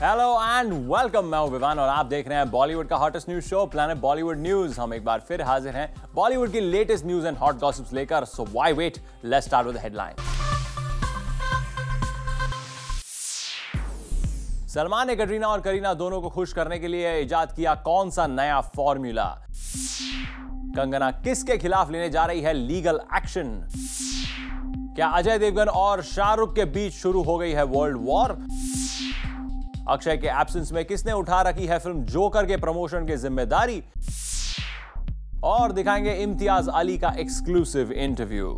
Hello and welcome, मैं हूं विवान और आप देख रहे हैं बॉलीवुड का hottest news show planet Bollywood news. हम एक बार फिर हाजिर हैं बॉलीवुड की latest news and hot gossips लेकर। So why wait, let's start with headline. Salman ने कटरीना और करीना दोनों को खुश करने के लिए इजाद किया कौन सा नया फॉर्मूला। कंगना किसके खिलाफ लेने जा रही है लीगल एक्शन। क्या अजय देवगन और शाहरुख के बीच शुरू हो गई है वर्ल्ड वॉर। अक्षय के एब्सेंस में किसने उठा रखी है फिल्म जोकर के प्रमोशन की जिम्मेदारी। और दिखाएंगे इम्तियाज अली का एक्सक्लूसिव इंटरव्यू।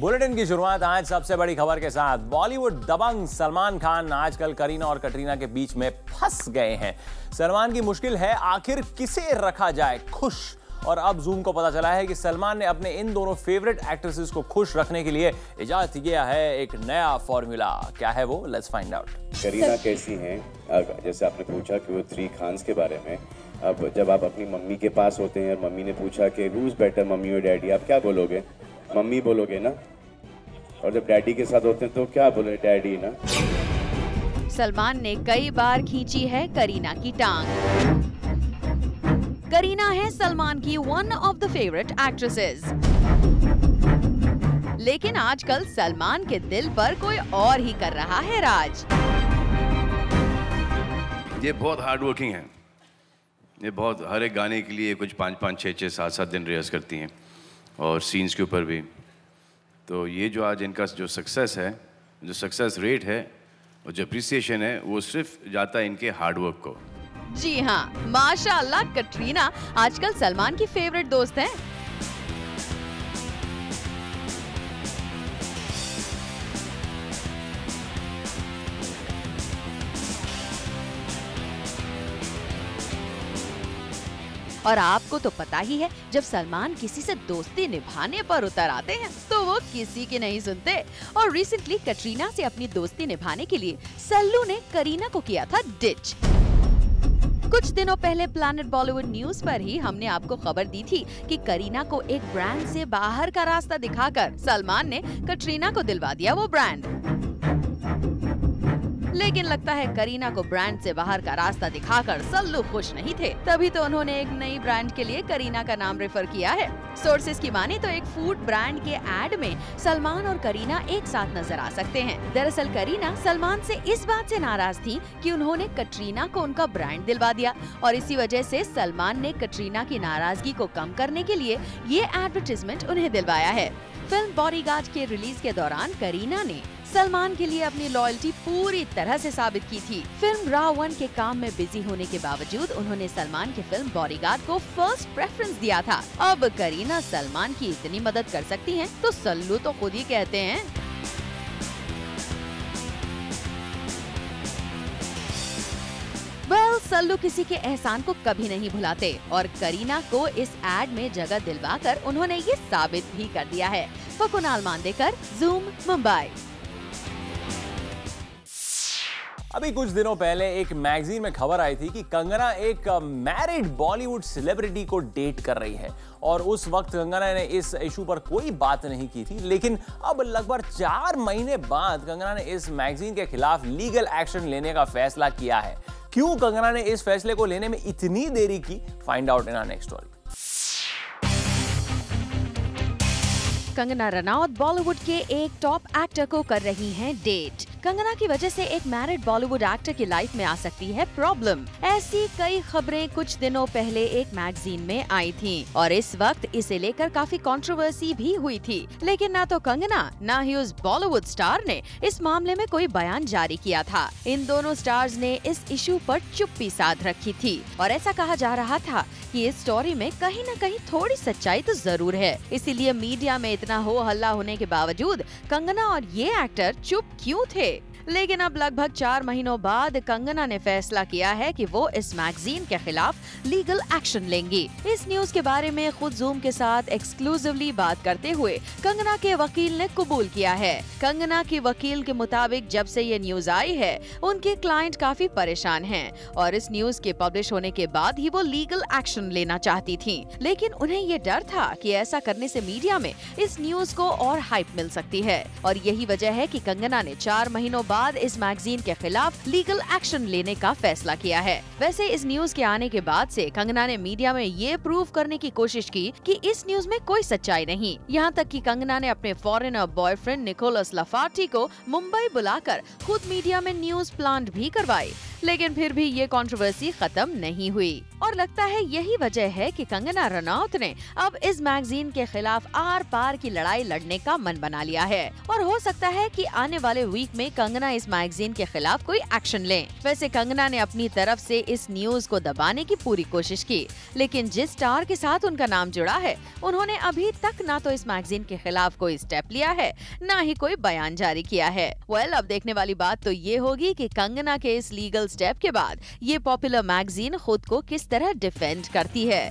बुलेटिन की शुरुआत आज सबसे बड़ी खबर के साथ। बॉलीवुड दबंग सलमान खान आजकल करीना और कटरीना के बीच में फंस गए हैं। सलमान की मुश्किल है आखिर किसे रखा जाए खुश, और अब जूम को पता चला है कि सलमान ने अपने इन दोनों फेवरेट एक्ट्रेसेस को खुश रखने के लिए इजाद किया है एक नया फॉर्मूला। क्या है वो, लेट्स फाइंड आउट। करीना कैसी हैं, जैसे आपने पूछा कि वो थ्री खान्स के बारे में। अब जब आप अपनी मम्मी के पास होते हैं और मम्मी ने पूछा कि हू इज बेटर मम्मी और डैडी, आप क्या बोलोगे? मम्मी बोलोगे ना। और जब डैडी के साथ होते हैं तो क्या बोले? डैडी ना। सलमान ने कई बार खींची है करीना की टांग। करीना है सलमान की one of the favourite actresses, लेकिन आजकल सलमान के दिल पर कोई और ही कर रहा है राज। ये बहुत हार्ड वर्किंग है, ये बहुत हर एक गाने के लिए कुछ 5-5, 6-6, 7-7 दिन रिहर्स करती हैं और सीन्स के ऊपर भी। तो ये जो आज इनका जो सक्सेस है, जो सक्सेस रेट है और जो अप्रिसिएशन है, वो सिर्फ जाता है इनके हार्डवर्क को। जी हाँ, माशाल्लाह कटरीना आजकल सलमान की फेवरेट दोस्त है। और आपको तो पता ही है, जब सलमान किसी से दोस्ती निभाने पर उतर आते हैं तो वो किसी की नहीं सुनते। और रिसेंटली कटरीना से अपनी दोस्ती निभाने के लिए सल्लू ने करीना को किया था डिच। कुछ दिनों पहले प्लैनेट बॉलीवुड न्यूज पर ही हमने आपको खबर दी थी कि करीना को एक ब्रांड से बाहर का रास्ता दिखाकर सलमान ने कटरीना को दिलवा दिया वो ब्रांड। लेकिन लगता है करीना को ब्रांड से बाहर का रास्ता दिखाकर सल्लू खुश नहीं थे, तभी तो उन्होंने एक नई ब्रांड के लिए करीना का नाम रेफर किया है। सोर्सेस की माने तो एक फूड ब्रांड के एड में सलमान और करीना एक साथ नजर आ सकते हैं। दरअसल करीना सलमान से इस बात से नाराज थी कि उन्होंने कटरीना को उनका ब्रांड दिलवा दिया, और इसी वजह से सलमान ने कटरीना की नाराजगी को कम करने के लिए ये एडवर्टीजमेंट उन्हें दिलवाया है। फिल्म बॉडीगार्ड के रिलीज के दौरान करीना ने सलमान के लिए अपनी लॉयल्टी पूरी तरह से साबित की थी। फिल्म रावण के काम में बिजी होने के बावजूद उन्होंने सलमान की फिल्म बॉडीगार्ड को फर्स्ट प्रेफरेंस दिया था। अब करीना सलमान की इतनी मदद कर सकती हैं, तो सल्लू तो खुद ही कहते हैं। सल्लू किसी के एहसान को कभी नहीं भुलाते, और करीना को इस एड में जगह दिलवाकर उन्होंने ये साबित भी कर दिया है। फकुनाल मांदेकर, जूम मुंबई। अभी कुछ दिनों पहले एक मैगजीन में खबर आई थी कि कंगना एक मैरिड बॉलीवुड सेलिब्रिटी को डेट कर रही है, और उस वक्त कंगना ने इस इशू पर कोई बात नहीं की थी। लेकिन अब लगभग 4 महीने बाद कंगना ने इस मैगजीन के खिलाफ लीगल एक्शन लेने का फैसला किया है। क्यों कंगना ने इस फैसले को लेने में इतनी देरी की, find out in our next story. Kangana Ranaut Bollywood के एक टॉप एक्टर को कर रही हैं डेट। कंगना की वजह से एक मैरिड बॉलीवुड एक्टर की लाइफ में आ सकती है प्रॉब्लम। ऐसी कई खबरें कुछ दिनों पहले एक मैगजीन में आई थीं, और इस वक्त इसे लेकर काफी कंट्रोवर्सी भी हुई थी। लेकिन ना तो कंगना ना ही उस बॉलीवुड स्टार ने इस मामले में कोई बयान जारी किया था। इन दोनों स्टार्स ने इस इशू पर चुप्पी साध रखी थी, और ऐसा कहा जा रहा था कि इस स्टोरी में कहीं न कहीं थोड़ी सच्चाई तो जरूर है। इसीलिए मीडिया में इतना हो हल्ला होने के बावजूद कंगना और ये एक्टर चुप क्यों थे। लेकिन अब लगभग 4 महीनों बाद कंगना ने फैसला किया है कि वो इस मैगजीन के खिलाफ लीगल एक्शन लेंगी। इस न्यूज के बारे में खुद जूम के साथ एक्सक्लूसिवली बात करते हुए कंगना के वकील ने कबूल किया है। कंगना की वकील के मुताबिक जब से ये न्यूज आई है, उनके क्लाइंट काफी परेशान हैं, और इस न्यूज के पब्लिश होने के बाद ही वो लीगल एक्शन लेना चाहती थी। लेकिन उन्हें ये डर था कि ऐसा करने से मीडिया में इस न्यूज को और हाइप मिल सकती है, और यही वजह है कि कंगना ने 4 महीनों बाद इस मैगजीन के खिलाफ लीगल एक्शन लेने का फैसला किया है। वैसे इस न्यूज के आने के बाद से कंगना ने मीडिया में ये प्रूव करने की कोशिश की कि इस न्यूज में कोई सच्चाई नहीं। यहाँ तक कि कंगना ने अपने फॉरेनर बॉयफ्रेंड निकोलस लाफार्टी को मुंबई बुलाकर खुद मीडिया में न्यूज प्लांट भी करवाई, लेकिन फिर भी ये कंट्रोवर्सी खत्म नहीं हुई। और लगता है यही वजह है कि कंगना रनौत ने अब इस मैगजीन के खिलाफ आर पार की लड़ाई लड़ने का मन बना लिया है और हो सकता है कि आने वाले वीक में कंगना इस मैगजीन के खिलाफ कोई एक्शन लें। वैसे कंगना ने अपनी तरफ से इस न्यूज को दबाने की पूरी कोशिश की, लेकिन जिस स्टार के साथ उनका नाम जुड़ा है उन्होंने अभी तक न तो इस मैगजीन के खिलाफ कोई स्टेप लिया है, न ही कोई बयान जारी किया है। वेल, अब देखने वाली बात तो ये होगी कि कंगना के इस लीगल स्टेप के बाद ये पॉपुलर मैगजीन खुद को किस तरह डिफेंड करती है।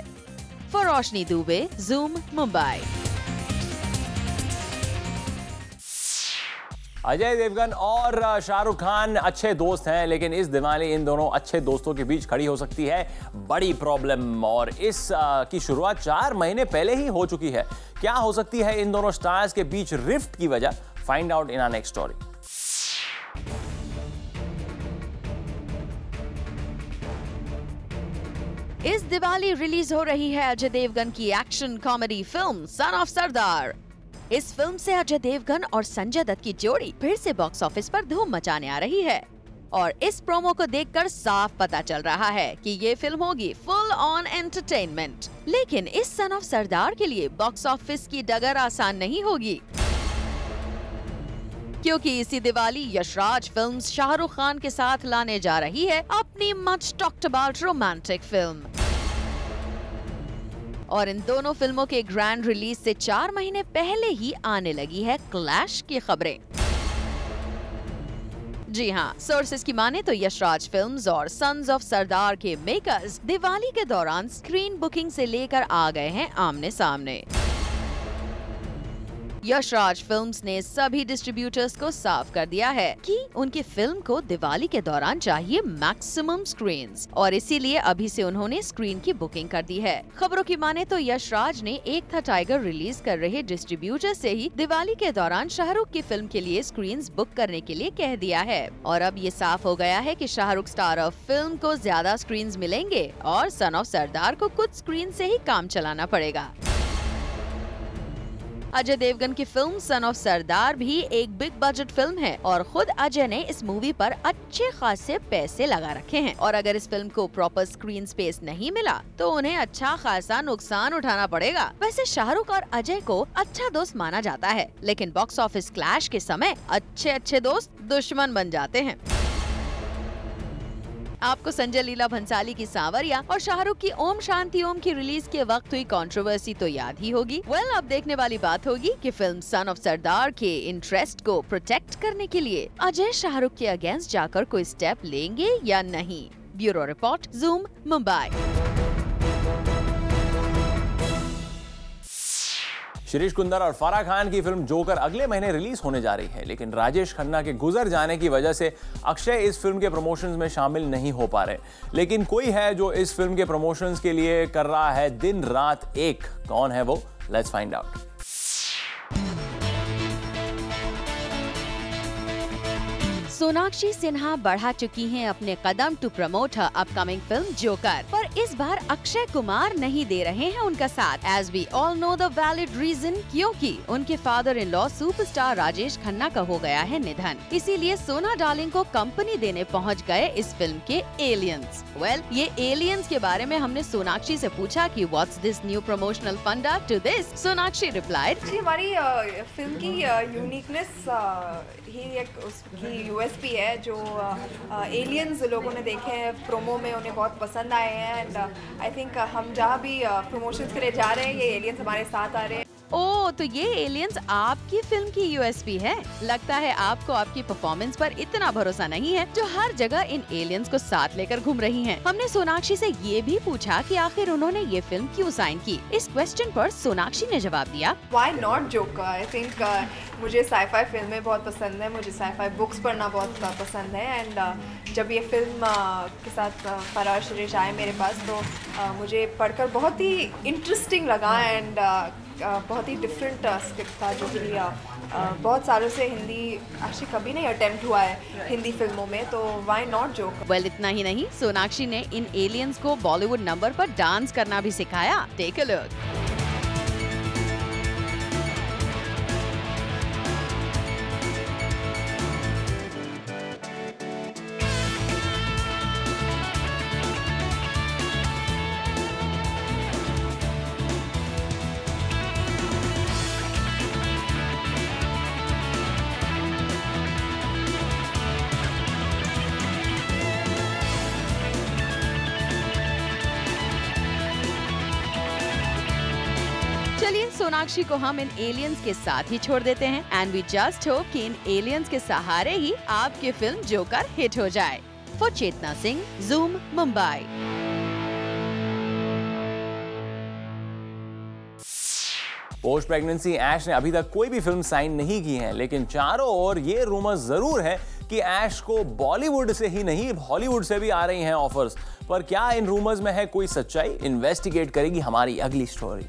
For Roshni Dubey, Zoom, Mumbai. अजय देवगन और शाहरुख खान अच्छे दोस्त हैं, लेकिन इस दिवाली इन दोनों अच्छे दोस्तों के बीच खड़ी हो सकती है बड़ी प्रॉब्लम, और इस की शुरुआत 4 महीने पहले ही हो चुकी है। क्या हो सकती है इन दोनों स्टार्स के बीच रिफ्ट की वजह? Find out in our next story. इस दिवाली रिलीज हो रही है अजय देवगन की action comedy film sun of Sardaar. इस फिल्म से अजय देवगन और संजय दत्त की जोड़ी फिर से बॉक्स ऑफिस पर धूम मचाने आ रही है और इस प्रोमो को देखकर साफ पता चल रहा है कि ये फिल्म होगी फुल ऑन एंटरटेनमेंट। लेकिन इस सन ऑफ सरदार के लिए बॉक्स ऑफिस की डगर आसान नहीं होगी, क्योंकि इसी दिवाली यशराज फिल्म्स शाहरुख खान के साथ लाने जा रही है अपनी much talked about romantic film. और इन दोनों फिल्मों के ग्रैंड रिलीज से 4 महीने पहले ही आने लगी है क्लैश की खबरें। जी हाँ, सोर्सेस की माने तो यशराज फिल्म्स और सन्स ऑफ सरदार के मेकर्स दिवाली के दौरान स्क्रीन बुकिंग से लेकर आ गए हैं आमने सामने। यशराज फिल्म्स ने सभी डिस्ट्रीब्यूटर्स को साफ कर दिया है कि उनकी फिल्म को दिवाली के दौरान चाहिए मैक्सिमम स्क्रीन्स, और इसीलिए अभी से उन्होंने स्क्रीन की बुकिंग कर दी है। खबरों की माने तो यशराज ने एक था टाइगर रिलीज कर रहे डिस्ट्रीब्यूटर से ही दिवाली के दौरान शाहरुख की फिल्म के लिए स्क्रीन्स बुक करने के लिए कह दिया है। और अब ये साफ हो गया है कि शाहरुख स्टार ऑफ फिल्म को ज्यादा स्क्रीन्स मिलेंगे और सन ऑफ सरदार को कुछ स्क्रीन से ही काम चलाना पड़ेगा। अजय देवगन की फिल्म सन ऑफ सरदार भी एक बिग बजट फिल्म है और खुद अजय ने इस मूवी पर अच्छे खासे पैसे लगा रखे हैं, और अगर इस फिल्म को प्रॉपर स्क्रीन स्पेस नहीं मिला तो उन्हें अच्छा खासा नुकसान उठाना पड़ेगा। वैसे शाहरुख और अजय को अच्छा दोस्त माना जाता है, लेकिन बॉक्स ऑफिस क्लैश के समय अच्छे अच्छे दोस्त दुश्मन बन जाते हैं। आपको संजय लीला भंसाली की सांवरिया और शाहरुख की ओम शांति ओम की रिलीज के वक्त हुई कंट्रोवर्सी तो याद ही होगी। वेल, अब देखने वाली बात होगी कि फिल्म सन ऑफ सरदार के इंटरेस्ट को प्रोटेक्ट करने के लिए अजय शाहरुख के अगेंस्ट जाकर कोई स्टेप लेंगे या नहीं। Bureau report, Zoom, Mumbai. Shirish Kunder और फराह खान की फिल्म जोकर अगले महीने रिलीज होने जा रही है, लेकिन राजेश खन्ना के गुजर जाने की वजह से अक्षय इस फिल्म के प्रमोशंस में शामिल नहीं हो पा रहे। लेकिन कोई है जो इस फिल्म के प्रमोशंस के लिए कर रहा है दिन रात एक। कौन है वो? Let's find out. Sonakshi Sinha बढ़ा चुकी हैं अपने कदम to promote her upcoming film Joker, पर इस बार अक्षय कुमार नहीं दे रहे हैं उनका साथ। As we all know the valid reason, क्योंकि उनके father in law superstar Rajesh Khanna का हो गया है निधन, इसीलिए सोना डार्लिंग को कंपनी देने पहुंच गए इस फिल्म के एलियंस। वेल, ये एलियंस के बारे में हमने सोनाक्षी से पूछा कि व्हाट्स दिस न्यू प्रमोशनल फंडा टू दिस। सोनाक्षी रिप्लाइड, हमारी फिल्म की यूनिकनेस ही एक उसकी भी है जो एलियंस लोगों ने देखे हैं प्रोमो में, उन्हें बहुत पसंद आए हैं। एंड आई थिंक हम जहाँ भी प्रमोशंस के लिए जा रहे हैं ये एलियंस हमारे साथ आ रहे हैं। ओह, तो ये एलियंस आपकी फिल्म की यूएसपी है। लगता है आपको आपकी परफॉर्मेंस पर इतना भरोसा नहीं है जो हर जगह इन एलियंस को साथ लेकर घूम रही हैं। हमने सोनाक्षी से ये भी पूछा कि आखिर उन्होंने ये फिल्म क्यों साइन की। इस क्वेश्चन पर सोनाक्षी ने जवाब दिया, why not Joker. I think मुझे साईफाई फिल्में बहुत पसंद है, मुझे साईफाई बुक्स पढ़ना बहुत पसंद है। एंड जब ये फिल्म के साथ फराह शिरीष आए मेरे पास तो मुझे पढ़कर बहुत ही इंटरेस्टिंग लगा। एंड बहुत ही डिफरेंट स्क्रिप्ट था जो कि बहुत सालों से हिंदी एक्चुअली कभी नहीं अटेम्प्ट हुआ है हिंदी फिल्मों में, तो व्हाई नॉट जोकर। वेल इतना ही नहीं, सोनाक्षी ने इन एलियंस को बॉलीवुड नंबर पर डांस करना भी सिखाया। Take a look. सोनाक्षी को हम इन एलियंस के साथ ही छोड़ देते हैं एंड वी जस्ट होप कि इन एलियंस के सहारे ही आपकी फिल्म जोकर हिट हो जाए। For Chetna Singh, Zoom Mumbai. Post pregnancy Aish ने अभी तक कोई भी फिल्म साइन नहीं की है, लेकिन चारों ओर ये रूमर जरूर है कि ऐश को बॉलीवुड से ही नहीं हॉलीवुड से भी आ रही हैं ऑफर्स। पर क्या इन रूमर्स में है कोई सच्चाई? इन्वेस्टिगेट करेगी हमारी अगली स्टोरी।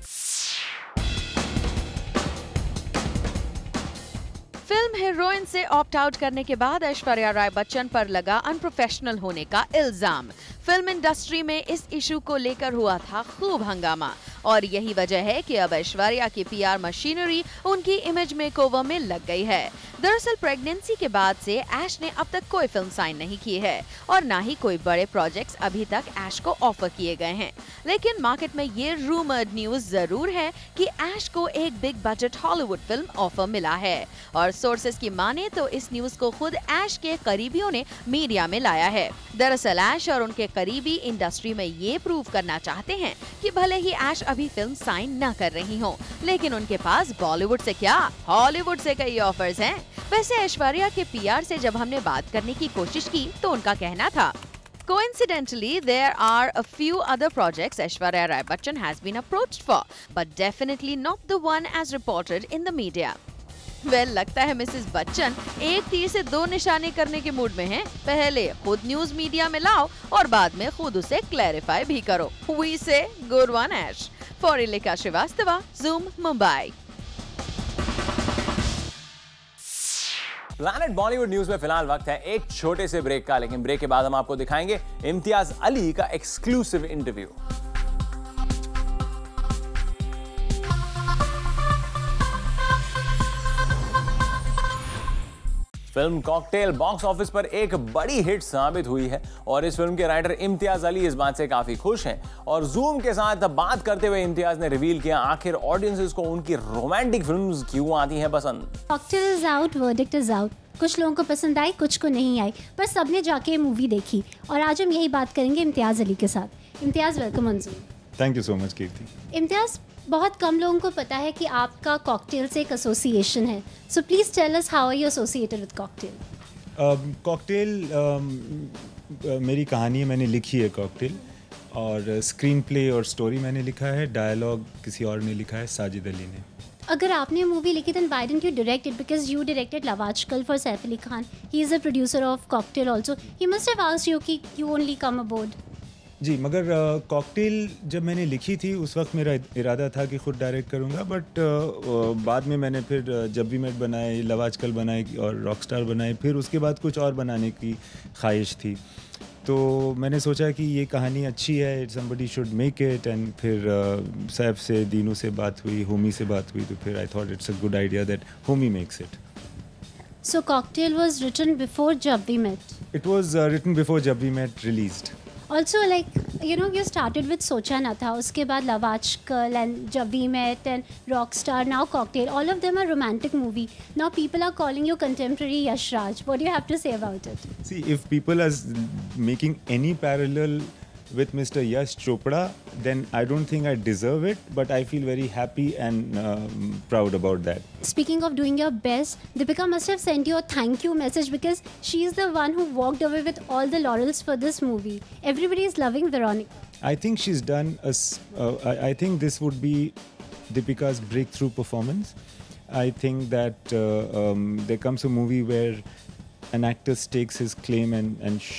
फिल्म हीरोइन से ऑप्ट आउट करने के बाद ऐश्वर्या राय बच्चन पर लगा अनप्रोफेशनल होने का इल्जाम। फिल्म इंडस्ट्री में इस इशू को लेकर हुआ था खूब हंगामा और यही वजह है कि अब ऐश्वर्या की पीआर मशीनरी उनकी इमेज मेकओवर में लग गई है। दरअसल प्रेगनेंसी के बाद से ऐश ने अब तक कोई फिल्म साइन नहीं की है और ना ही कोई बड़े प्रोजेक्ट्स अभी तक ऐश को ऑफर किए गए हैं, लेकिन मार्केट में ये रूमर्ड न्यूज जरूर है कि ऐश को एक big budget Hollywood film offer मिला है और सोर्सेस की माने तो इस न्यूज को खुद ऐश के करीबियों ने मीडिया में लाया है। दरअसल ऐश और उनके करीबी इंडस्ट्री में ये प्रूव करना चाहते हैं कि भले ही ऐश अभी फिल्म साइन ना कर रही हो, लेकिन उनके पास बॉलीवुड से क्या हॉलीवुड से कई ऑफर्स हैं। वैसे ऐश्वर्या के पीआर से जब हमने बात करने की कोशिश की तो उनका कहना था coincidentally there are a few other projects Aishwarya Rai Bachchan has been approached for, but definitely not the one as reported in the media. well, लगता है मिसेस बच्चन एक तीर से दो निशाने करने के मूड में हैं। पहले खुद न्यूज मीडिया में लाओ और बाद में खुद उसे क्लैरिफाई भी करो। We say good one Ash. फॉरिलेखा Shrivastava, Zoom Mumbai. Planet Bollywood news में फिलहाल वक्त है एक छोटे से ब्रेक का, लेकिन ब्रेक के बाद हम आपको दिखाएंगे इम्तियाज अली का exclusive interview. Film Cocktail box office पर एक बड़ी हिट साबित हुई है और इस फिल्म के राइटर इम्तियाज अली इस बात से काफी खुश हैं और जूम के साथ बात करते हुए इम्तियाज ने रिवील किया आखिर ऑडियंसेस को उनकी रोमांटिक फिल्म्स क्यों आती हैं पसंद। Cocktail is out, verdict is out. कुछ लोगों को पसंद आई, कुछ को नहीं आई, पर सबने जाके मूवी देखी और आज हम यही बात करेंगे इम्तियाज अली के साथ। Imtiaz welcome on Zoom. Thank you so much Kirti. Imtiaz, बहुत कम लोगों को पता है कि आपका कॉकटेल से एक एसोसिएशन है, so please tell us how are you associated with Cocktail. Cocktail मेरी कहानी मैंने लिखी है कॉकटेल, और स्क्रीन प्ले और स्टोरी मैंने लिखा है, डायलॉग किसी और ने लिखा है, साजिद अली ने। अगर आपने मूवी लिखी then why didn't you direct it, because you directed love Aaj Kal for Saif Ali Khan, he is a producer of Cocktail also, he must have asked you कि यू ओनली कम अबोर्ड। जी, मगर कॉकटेल जब मैंने लिखी थी उस वक्त मेरा इरादा था कि खुद डायरेक्ट करूंगा, बट बाद में मैंने फिर जब भी मैट बनाए, लव आज कल बनाए और रॉकस्टार बनाए, फिर उसके बाद कुछ और बनाने की ख्वाहिश थी। तो मैंने सोचा कि ये कहानी अच्छी है, somebody should make it, and फिर सैफ से, दीनू से बात हुई, होमी से बात हुई, तो फिर I thought it's a good idea that Homi makes it. So Cocktail was written before Jab we met. It was written before Jab we met released. Also, like, you know, you started with Socha Na Tha, उसके बाद Love Aaj Kal and Jab We Met and Rockstar, now Cocktail. All of them are romantic movie. Now people are calling you contemporary Yash Raj. What do you have to say about it? See, if people are making any parallel with Mr. Yash Chopra, then I don't think I deserve it, but I feel very happy and proud about that. Speaking of doing your best, Deepika must have sent you a thank you message because she is the one who walked away with all the laurels for this movie. Everybody is loving Veronica. I think she's done I think this would be Deepika's breakthrough performance. I think that there comes a movie where an actor stakes his claim and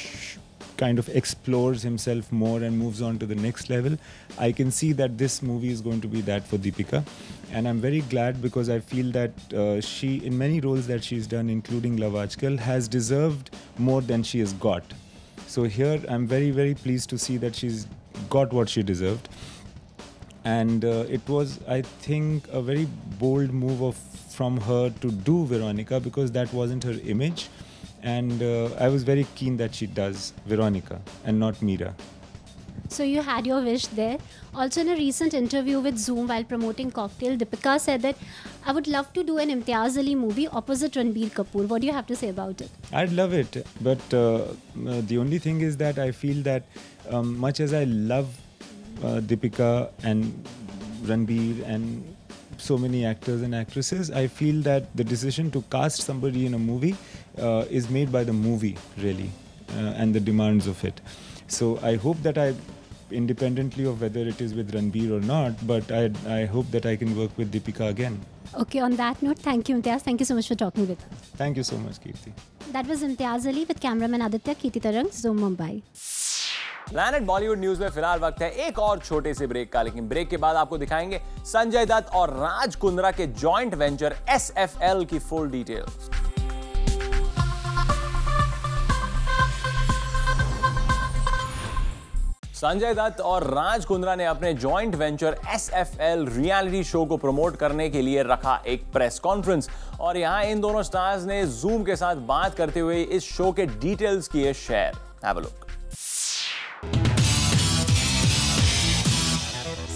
kind of explores himself more and moves on to the next level. I can see that this movie is going to be that for Deepika, And I'm very glad because I feel that she, in many roles that she's done, including Love Aaj Kal, has deserved more than she has got. So here I'm very, very pleased to see that she's got what she deserved. And it was, I think, a very bold move from her to do Veronica, because that wasn't her image. And I was very keen that she does Veronica and not Mira. So you had your wish there. Also, in a recent interview with Zoom while promoting Cocktail, Deepika said that I would love to do an Imtiaz Ali movie opposite Ranbir Kapoor. What do you have to say about it? I'd love it. But the only thing is that I feel that much as I love Deepika and Ranbir and so many actors and actresses, I feel that the decision to cast somebody in a movie is made by the movie, really, and the demands of it. So I hope that I, independently of whether it is with Ranbir or not, but I hope that I can work with Deepika again. Okay, on that note, thank you, Imtiaz. Thank you so much for talking with us. Thank you so much, Kirti. That was Imtiaz Ali with cameraman Aditya, Kirti Tarang, Zoom Mumbai. Planet Bollywood news में फिलहाल वक्त है एक और छोटे से break का, लेकिन ब्रेक के बाद आपको दिखाएंगे संजय दत्त और राज कुंद्रा के जॉइंट वेंचर SFL की फुल डिटेल्स। संजय दत्त और राज कुंद्रा ने अपने joint venture SFL reality show को प्रमोट करने के लिए रखा एक प्रेस कॉन्फ्रेंस, और यहां इन दोनों स्टार्स ने जूम के साथ बात करते हुए इस शो के डिटेल्स किए share. Have a look.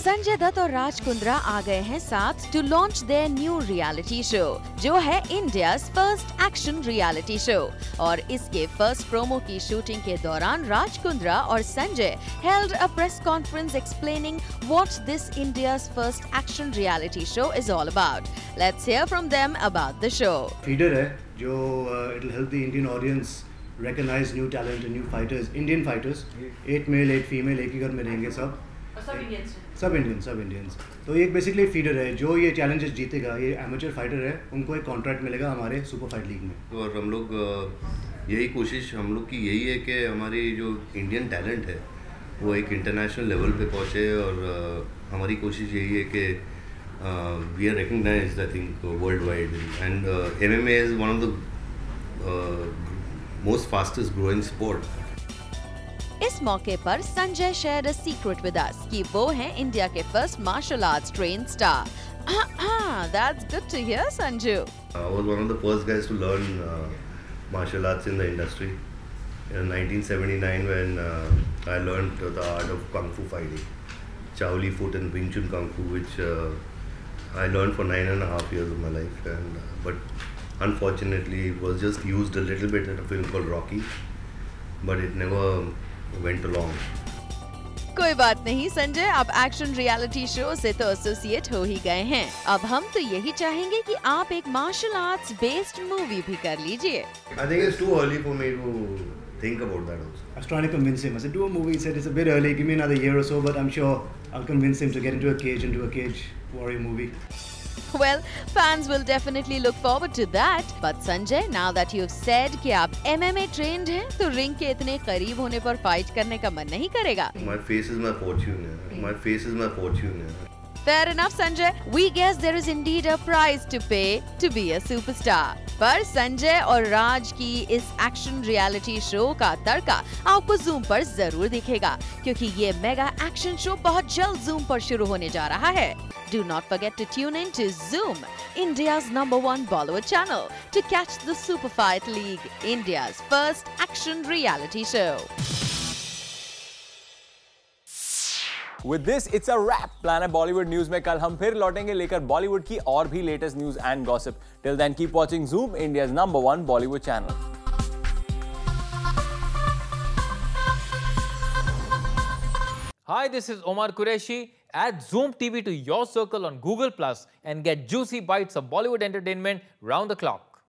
Sanjay Dutt और राज कुंद्रा आ गए हैं साथ to launch their new reality show, जो है India's first action reality show. और इसके फर्स्ट प्रोमो की शूटिंग के दौरान राज कुंद्रा और Sanjay held a press conference explaining what this India's first action reality show is all about. Let's hear from them about the show. Feeder है जो it will help the Indian audience recognise new talent and new fighters, Indian fighters, 8 male 8 female, एक ही घर में रहेंगे सब। सब Indians. तो ये बेसिकली फीडर है, जो ये चैलेंजेस जीतेगा, ये एमेचर फाइटर है, उनको एक कॉन्ट्रैक्ट मिलेगा हमारे सुपर फाइट लीग में। और हम लोग यही कोशिश हम लोग की यही है कि हमारी जो इंडियन टैलेंट है वो एक इंटरनेशनल लेवल पे पहुँचे, और हमारी कोशिश यही है कि we are recognised I think world wide, and MMA is one of the most fastest growing sport. इस मौके पर Sanjay share a secret with us कि वो हैं इंडिया के first martial arts train star. That's good to hear Sanju. I was one of the first guys to learn martial arts in the industry in 1979 when I learned the art of kung fu fighting, Choy Li Fut and Wing Chun kung fu, which I learn for 9.5 years of my life, and but unfortunately it was just used a little bit in a film called Rocky, but it never went along. कोई बात नहीं संजय, आप action reality show से तो associate हो ही गए हैं, अब हम तो यही चाहेंगे कि आप एक मार्शल आर्ट्स बेस्ड मूवी भी कर लीजिए। I think it's too early for me to think about that also. I was trying to convince him. I said, do a movie. He said, it's a bit early. Give me another year or so, but I'm sure I'll convince him to get into a cage warrior movie. Well, fans will definitely look forward to that. But Sanjay, now that you've said कि आप MMA trained हैं, तो ring के इतने करीब होने पर fight करने का मन नहीं करेगा? My face is my fortune. Fair enough, Sanjay. We guess there is indeed a price to pay to be a superstar. पर संजय और राज की इस एक्शन रियलिटी शो का तड़का आपको जूम पर जरूर दिखेगा, क्योंकि ये मेगा एक्शन शो बहुत जल्द जूम पर शुरू होने जा रहा है। Do not forget to tune in to Zoom, India's #1 Bollywood channel, to catch the Super Fight League, India's first action reality show. With this, it's a wrap. Planet Bollywood News में कल हम फिर लौटेंगे लेकर बॉलीवुड की और भी latest news and gossip. Till then, keep watching Zoom, India's #1 Bollywood channel. Hi, this is Omar Qureshi. Add Zoom TV to your circle on Google Plus and get juicy bites of Bollywood entertainment round the clock.